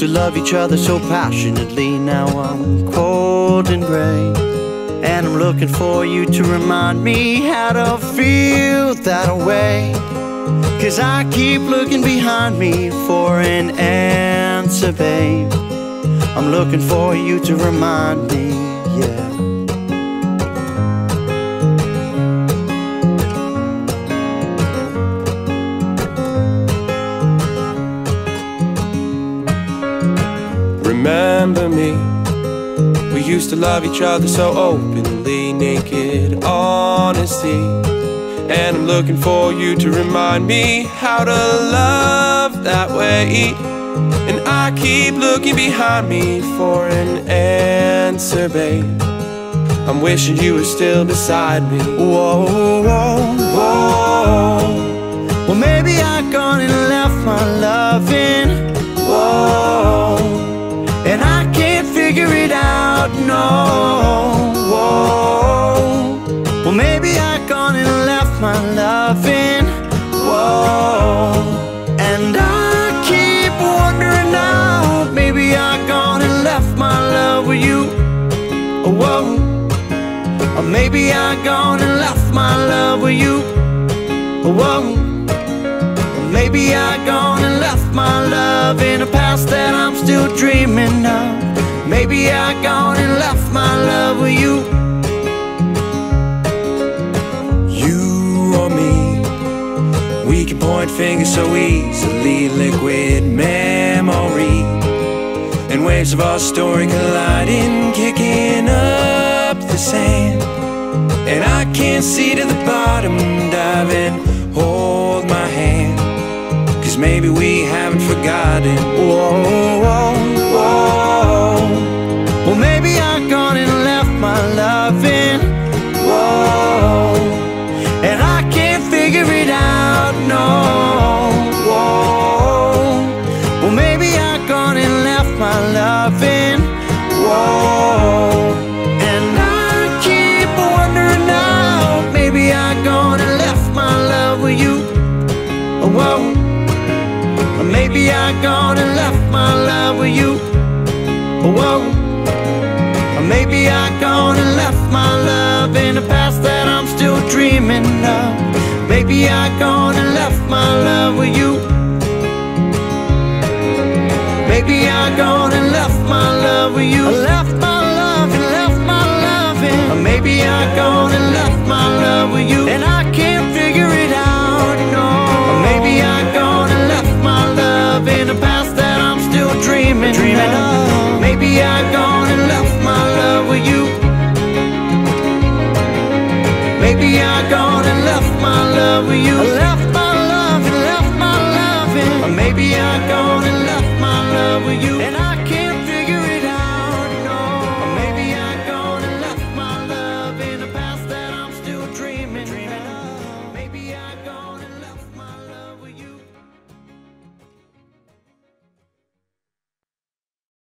used to love each other so passionately. Now I'm cold and gray, and I'm looking for you to remind me how to feel that way. Cause I keep looking behind me for an answer, babe. I'm looking for you to remind me, yeah. Remember me, we used to love each other so openly, naked honesty. And I'm looking for you to remind me how to love that way. And I keep looking behind me for an answer, babe. I'm wishing you were still beside me. Whoa, whoa, whoa. Well, maybe I've gone and left my love in. Whoa. And I can't figure it out, no. Whoa. Well, maybe I've gone and left my love in. Whoa. And I keep wondering now, maybe I've gone and left my love with you. Whoa. Or maybe I've gone and left my love with you. Whoa. Maybe I've gone and left my love in a past that I'm still dreaming of. Maybe I've gone and left my love with you. You or me, we can point fingers so easily. Liquid memory, and waves of our story colliding, kicking up the sand. And I can't see to the bottom, dive in, hold my hand. Maybe we haven't forgotten. Whoa, whoa, whoa. Well, maybe I've gone and left my love in. Whoa. And I can't figure it out, no. Whoa. Well, maybe I've gone and left my love in. Whoa. And I keep wondering now, maybe I've gone and left my love with you. Whoa. Or maybe I've gone and left my love with you. Whoa. Or maybe I've gone and left my love in a past that I'm still dreaming of. Maybe I've gone and left my love with you. Maybe I've gone and left my love with you. I left my love and left my love in. Or maybe I've gone and left my love with you. And I can't figure it out, no. Or maybe I've gone and left my love in a past that I'm still dreaming of. Maybe I've gone and left my love with you. Maybe I've gone and left my love with you. I left my love and left my love in. Or maybe I've gone and left my love with you. And I